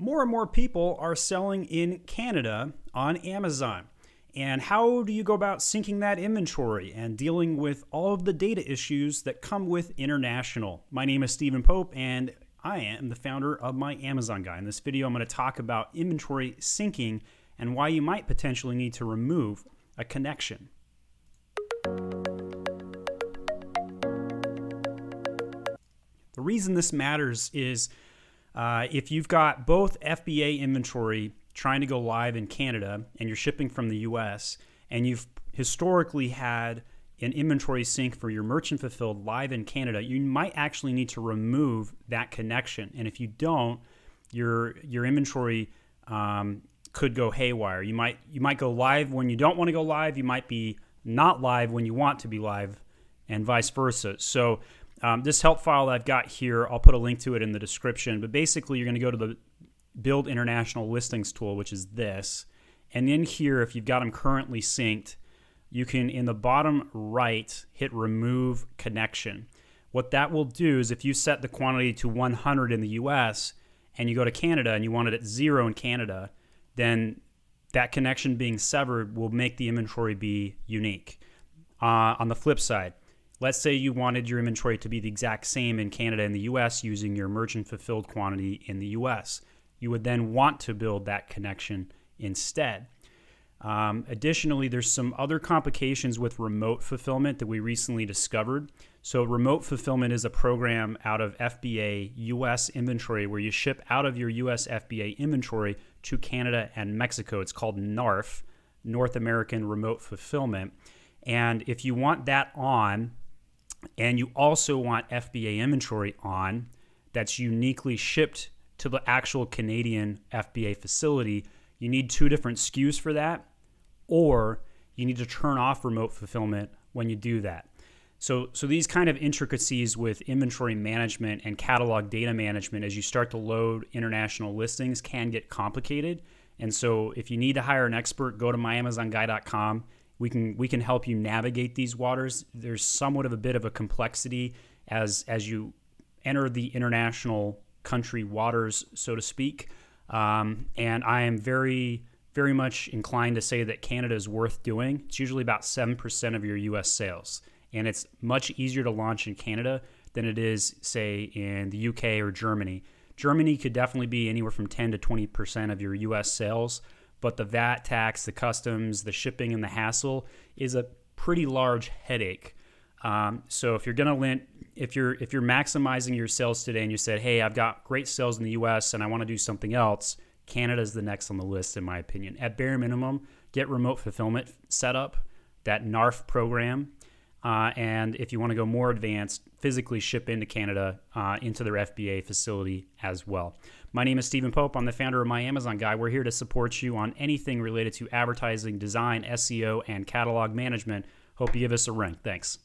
More and more people are selling in Canada on Amazon. And how do you go about syncing that inventory and dealing with all of the data issues that come with international? My name is Stephen Pope, and I am the founder of My Amazon Guy. In this video, I'm going to talk about inventory syncing and why you might potentially need to remove a connection. The reason this matters is if you've got both FBA inventory trying to go live in Canada and you're shipping from the US, and you've historically had an inventory sync for your merchant fulfilled live in Canada, you might actually need to remove that connection. And if you don't, your inventory could go haywire. You might go live when you don't want to go live. You might be not live when you want to be live, and vice versa. So this help file that I've got here, I'll put a link to it in the description, but basically you're going to go to the Build International Listings Tool, which is this, and in here, if you've got them currently synced, you can, in the bottom right, hit Remove Connection. What that will do is if you set the quantity to 100 in the US and you go to Canada and you want it at 0 in Canada, then that connection being severed will make the inventory be unique. On the flip side, let's say you wanted your inventory to be the exact same in Canada and the US using your merchant fulfilled quantity in the US. You would then want to build that connection instead. Additionally, there's some other complications with remote fulfillment that we recently discovered. So remote fulfillment is a program out of FBA US inventory where you ship out of your US FBA inventory to Canada and Mexico. It's called NARF, North American Remote Fulfillment. And if you want that on, and you also want FBA inventory on that's uniquely shipped to the actual Canadian FBA facility, you need two different SKUs for that, or you need to turn off remote fulfillment when you do that. So these kind of intricacies with inventory management and catalog data management as you start to load international listings can get complicated. And so if you need to hire an expert, go to myamazonguy.com. We can help you navigate these waters. There's somewhat of a bit of a complexity as you enter the international country waters, so to speak. And I am very, very much inclined to say that Canada is worth doing. It's usually about 7% of your US sales. And it's much easier to launch in Canada than it is, say, in the UK or Germany. Germany could definitely be anywhere from 10 to 20% of your US sales, but the VAT tax, the customs, the shipping, and the hassle is a pretty large headache. So if you're maximizing your sales today and you said, hey, I've got great sales in the US and I want to do something else, Canada's the next on the list, in my opinion. At bare minimum, get remote fulfillment set up, that NARF program. And if you want to go more advanced, physically ship into Canada, into their FBA facility as well. My name is Stephen Pope. I'm the founder of My Amazon Guy. We're here to support you on anything related to advertising, design, SEO, and catalog management. Hope you give us a ring. Thanks.